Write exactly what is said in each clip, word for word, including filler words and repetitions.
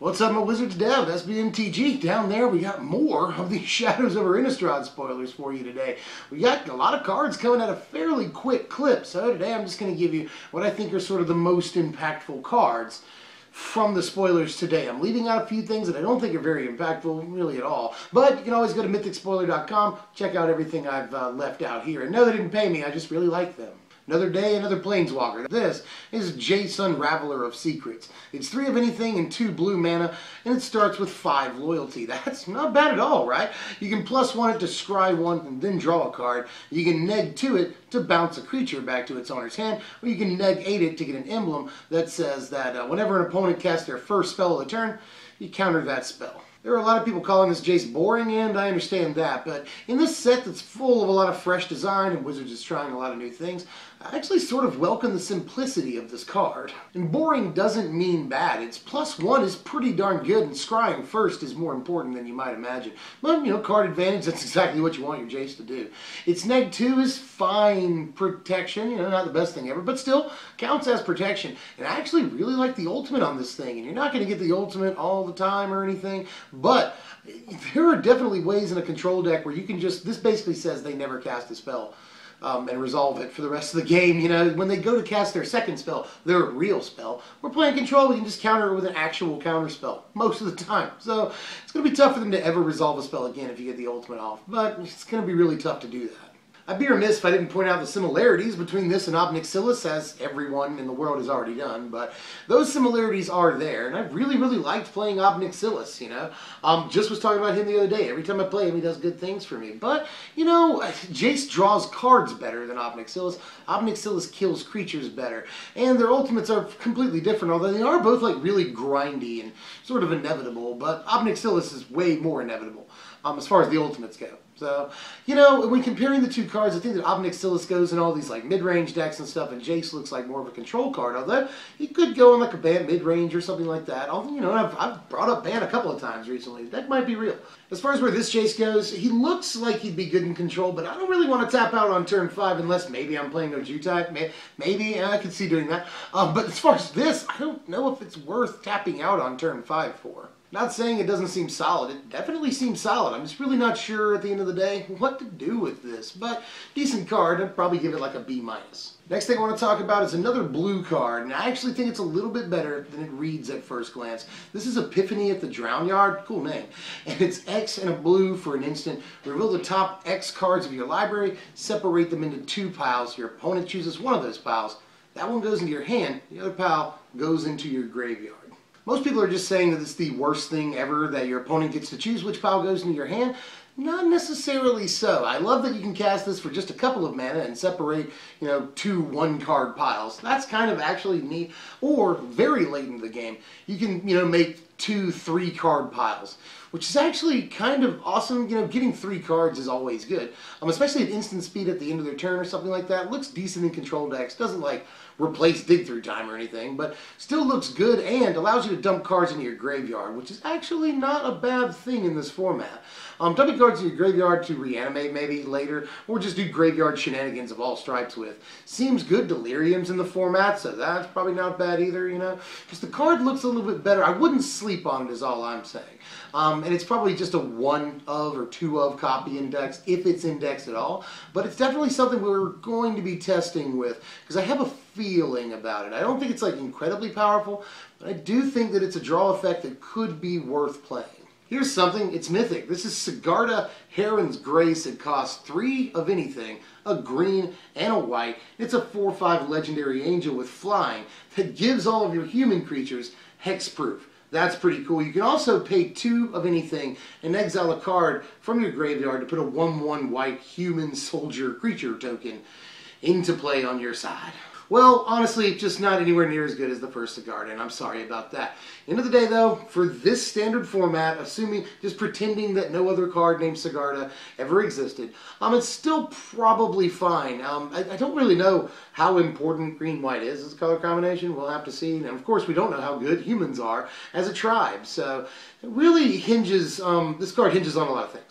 What's up, my Wizards Dev? S B M T G. Down there, we got more of the Shadows Over Innistrad spoilers for you today. We got a lot of cards coming at a fairly quick clip, so today I'm just going to give you what I think are sort of the most impactful cards from the spoilers today. I'm leaving out a few things that I don't think are very impactful, really at all. But you can always go to mythic spoiler dot com, check out everything I've uh, left out here. And no, they didn't pay me, I just really like them. Another day, another Planeswalker. This is Jace, Raveler of Secrets. It's three of anything and two blue mana, and it starts with five loyalty. That's not bad at all, right? You can plus one it to scry one and then draw a card. You can neg two it to bounce a creature back to its owner's hand, or you can neg eight it to get an emblem that says that uh, whenever an opponent casts their first spell of the turn, you counter that spell. There are a lot of people calling this Jace boring, and I understand that, but in this set that's full of a lot of fresh design and Wizards is trying a lot of new things, I actually sort of welcome the simplicity of this card. And boring doesn't mean bad. Its plus one is pretty darn good, and scrying first is more important than you might imagine. But, you know, card advantage, that's exactly what you want your Jace to do. Its neg two is fine protection, you know, not the best thing ever, but still counts as protection. And I actually really like the ultimate on this thing, and you're not going to get the ultimate all the time or anything, but there are definitely ways in a control deck where you can just, this basically says they never cast a spell um, and resolve it for the rest of the game. You know, when they go to cast their second spell, their real spell, we're playing control, we can just counter it with an actual counter spell most of the time. So it's going to be tough for them to ever resolve a spell again if you get the ultimate off, but it's going to be really tough to do that. I'd be remiss if I didn't point out the similarities between this and Ob Nixilis, as everyone in the world has already done, but those similarities are there, and I really, really liked playing Ob Nixilis, you know. Um, just was talking about him the other day. Every time I play him, he does good things for me. But, you know, Jace draws cards better than Ob Nixilis. Ob Nixilis kills creatures better, and their ultimates are completely different, although they are both, like, really grindy and sort of inevitable, but Ob Nixilis is way more inevitable um, as far as the ultimates go. So, you know, when comparing the two cards, I think that Ob Nixilis goes in all these, like, mid-range decks and stuff, and Jace looks like more of a control card, although he could go in, like, a ban mid-range or something like that. Although, you know, I've, I've brought up ban a couple of times recently. That might be real. As far as where this Jace goes, he looks like he'd be good in control, but I don't really want to tap out on turn five unless maybe I'm playing no Jutai. Maybe, I could see doing that. Um, but as far as this, I don't know if it's worth tapping out on turn five for. Not saying it doesn't seem solid, it definitely seems solid. I'm just really not sure at the end of the day what to do with this, but decent card, I'd probably give it like a B minus. Next thing I want to talk about is another blue card, and I actually think it's a little bit better than it reads at first glance. This is Epiphany at the Drownyard, cool name, and it's X and a blue for an instant. Reveal the top X cards of your library, separate them into two piles. Your opponent chooses one of those piles. That one goes into your hand, the other pile goes into your graveyard. Most people are just saying that it's the worst thing ever, that your opponent gets to choose which pile goes into your hand. Not necessarily so. I love that you can cast this for just a couple of mana and separate, you know, two one-card piles. That's kind of actually neat. Or, very late in the game, you can, you know, make two three-card piles, which is actually kind of awesome. You know, getting three cards is always good, um, especially at instant speed at the end of their turn or something like that. Looks decent in control decks. Doesn't, like, replace Dig Through Time or anything, but still looks good and allows you to dump cards into your graveyard, which is actually not a bad thing in this format. Um, dumping cards into your graveyard to reanimate maybe later, or just do graveyard shenanigans of all stripes with. Seems good. Delirium's in the format, so that's probably not bad either, you know. Just the card looks a little bit better. I wouldn't sleep on it is all I'm saying. Um, and it's probably just a one of or two of copy index, if it's indexed at all. But it's definitely something we're going to be testing with, because I have a feeling about it. I don't think it's like incredibly powerful, but I do think that it's a draw effect that could be worth playing. Here's something, it's mythic. This is Sigarda Heron's Grace. It costs three of anything, a green and a white. It's a four five legendary angel with flying that gives all of your human creatures hexproof. That's pretty cool. You can also pay two of anything and exile a card from your graveyard to put a one one white human soldier creature token into play on your side. Well, honestly, just not anywhere near as good as the first Sigarda, and I'm sorry about that. End of the day, though, for this standard format, assuming, just pretending that no other card named Sigarda ever existed, um, it's still probably fine. Um, I, I don't really know how important green-white is as a color combination. We'll have to see. And, of course, we don't know how good humans are as a tribe, so it really hinges, um, this card hinges on a lot of things.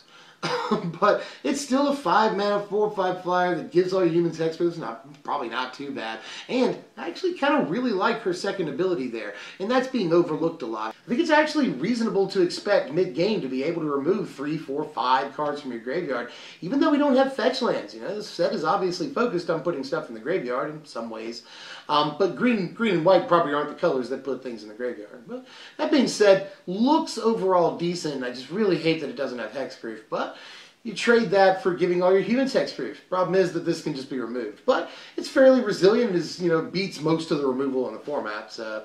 But it's still a five mana, four five flyer that gives all your humans hexproof. It's not, probably not too bad. And I actually kind of really like her second ability there. And that's being overlooked a lot. I think it's actually reasonable to expect mid-game to be able to remove three, four, five cards from your graveyard, even though we don't have fetch lands. You know, this set is obviously focused on putting stuff in the graveyard in some ways, um, but green, green and white probably aren't the colors that put things in the graveyard. But that being said, looks overall decent. I just really hate that it doesn't have hexproof, but you trade that for giving all your humans hexproof. Problem is that this can just be removed, but it's fairly resilient. It you know, beats most of the removal in the format, so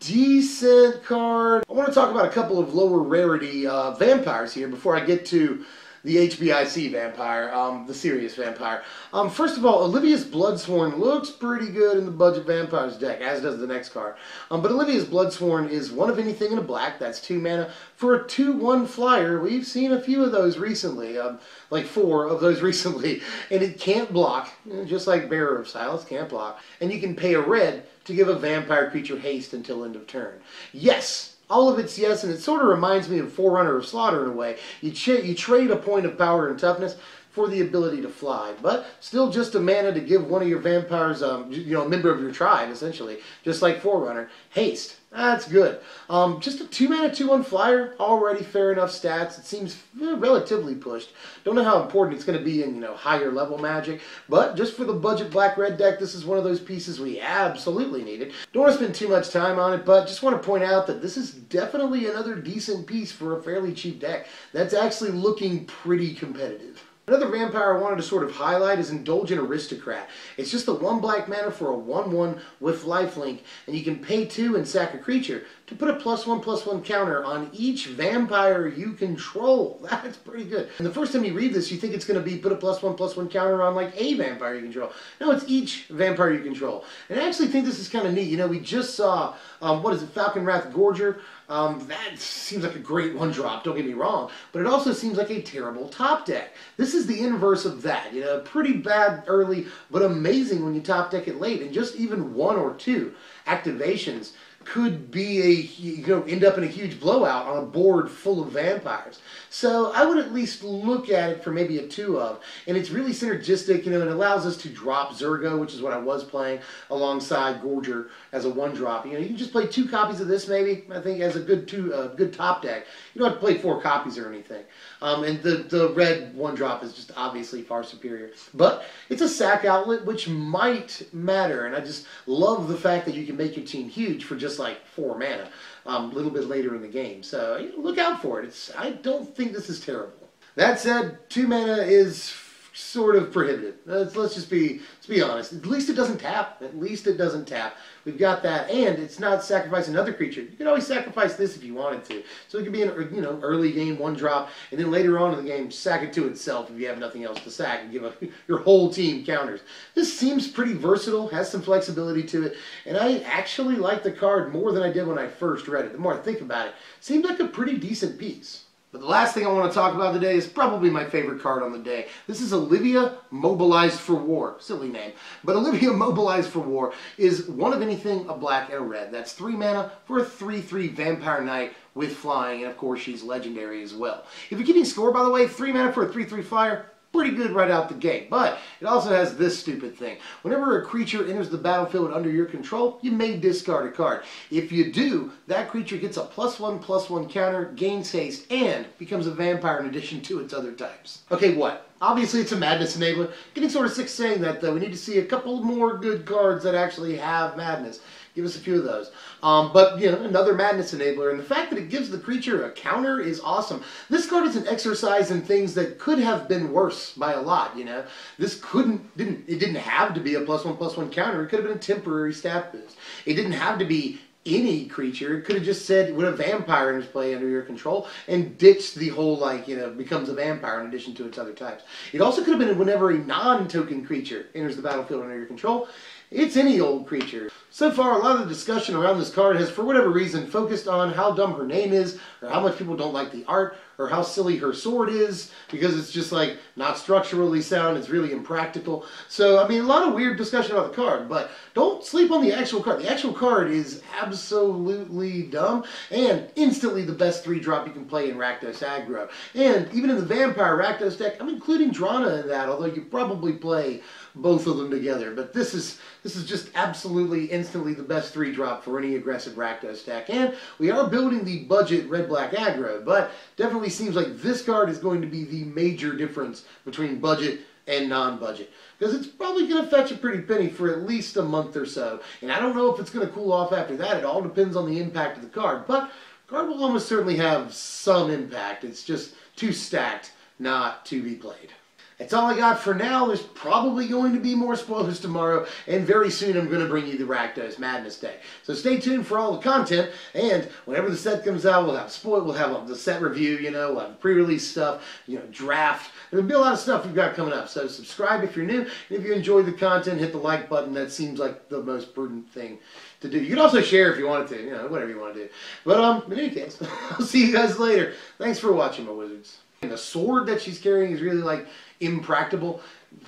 decent card. I want to talk about a couple of lower rarity uh, vampires here before I get to the H B I C vampire, um, the serious vampire. Um, first of all, Olivia's Bloodsworn looks pretty good in the budget vampires deck, as does the next card. Um, but Olivia's Bloodsworn is one of anything in a black. That's two mana for a two one flyer. We've seen a few of those recently, um, like four of those recently, and it can't block, just like Bearer of Silence can't block. And you can pay a red to give a vampire creature haste until end of turn. Yes. All of it's yes, and it sort of reminds me of Forerunner of Slaughter in a way. You, you trade a point of power and toughness for the ability to fly, but still just a mana to give one of your vampires, um, you know, a member of your tribe, essentially, just like Forerunner, haste. That's good. Um, just a two-mana, two one flyer, already fair enough stats. It seems relatively pushed. Don't know how important it's going to be in, you know, higher level magic, but just for the budget black-red deck, this is one of those pieces we absolutely needed. Don't want to spend too much time on it, but just want to point out that this is definitely another decent piece for a fairly cheap deck that's actually looking pretty competitive. Another vampire I wanted to sort of highlight is Indulgent Aristocrat. It's just the one black mana for a one one with lifelink, and you can pay two and sack a creature to put a plus one plus one counter on each vampire you control. That's pretty good. And the first time you read this, you think it's going to be put a plus one plus one counter on like a vampire you control. No, it's each vampire you control. And I actually think this is kind of neat. You know, we just saw, um, what is it, Falconrath Gorger. Um, that seems like a great one drop, don't get me wrong, but it also seems like a terrible top deck. This is the inverse of that, you know, pretty bad early, but amazing when you top deck it late, and just even one or two activations could be a, you know, end up in a huge blowout on a board full of vampires. So I would at least look at it for maybe a two of, and it's really synergistic, you know, and allows us to drop Zurgo, which is what I was playing alongside Gorger as a one drop. You know, you can just play two copies of this maybe, I think, as a good two, uh, good top deck. You don't have to play four copies or anything. Um, and the, the red one drop is just obviously far superior. But it's a sack outlet, which might matter, and I just love the fact that you can make your team huge for just like four mana um, a little bit later in the game. So you know, look out for it. It's, I don't think this is terrible. That said, two mana is sort of prohibitive. Let's, let's just be, let's be honest. At least it doesn't tap. At least it doesn't tap. We've got that, and it's not sacrificing another creature. You could always sacrifice this if you wanted to. So it could be an, you know, early game one drop, and then later on in the game, sack it to itself if you have nothing else to sack and give a, your whole team counters. This seems pretty versatile, has some flexibility to it, and I actually like the card more than I did when I first read it. The more I think about it, it seemed like a pretty decent piece. But the last thing I want to talk about today is probably my favorite card on the day. This is Olivia Mobilized for War. Silly name. But Olivia Mobilized for War is one of anything, a black and a red. That's three mana for a three three Vampire Knight with flying, and of course she's legendary as well. If you're keeping score, by the way, three mana for a three three flyer. Pretty good right out the gate, but it also has this stupid thing. Whenever a creature enters the battlefield under your control, you may discard a card. If you do, that creature gets a plus one, plus one counter, gains haste, and becomes a vampire in addition to its other types. Okay, what? Obviously, it's a madness enabler. Getting sort of sick saying that, though. We need to see a couple more good cards that actually have madness. Give us a few of those. Um, but, you know, another madness enabler. And the fact that it gives the creature a counter is awesome. This card is an exercise in things that could have been worse by a lot, you know. This couldn't, didn't, it didn't have to be a plus one, plus one counter. It could have been a temporary stat boost. It didn't have to be any creature. It could have just said with a vampire in its play under your control and ditched the whole, like, you know, becomes a vampire in addition to its other types. It also could have been whenever a non-token creature enters the battlefield under your control. It's any old creature. So far, a lot of the discussion around this card has, for whatever reason, focused on how dumb her name is, or how much people don't like the art, or how silly her sword is, because it's just like not structurally sound, it's really impractical. So I mean, a lot of weird discussion about the card, but don't sleep on the actual card. The actual card is absolutely dumb and instantly the best three drop you can play in Rakdos aggro. And even in the Vampire Rakdos deck, I'm including Drana in that, although you probably play both of them together. But this is this is just absolutely instantly the best three drop for any aggressive Rakdos deck. And we are building the budget red-black aggro, but definitely seems like this card is going to be the major difference between budget and non-budget, because it's probably going to fetch a pretty penny for at least a month or so. And I don't know if it's going to cool off after that. It all depends on the impact of the card, but the card will almost certainly have some impact. It's just too stacked not to be played. That's all I got for now. There's probably going to be more spoilers tomorrow, and very soon I'm going to bring you the Rakdos Madness Day. So stay tuned for all the content, and whenever the set comes out, we'll have spoil, we'll have um, the set review, you know, we'll have pre-release stuff, you know, draft. There'll be a lot of stuff we've got coming up. So subscribe if you're new, and if you enjoy the content, hit the like button. That seems like the most prudent thing to do. You can also share if you wanted to, you know, whatever you want to do. But um, in any case, I'll see you guys later. Thanks for watching, my wizards. And the sword that she's carrying is really like impractical.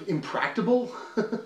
Impractical?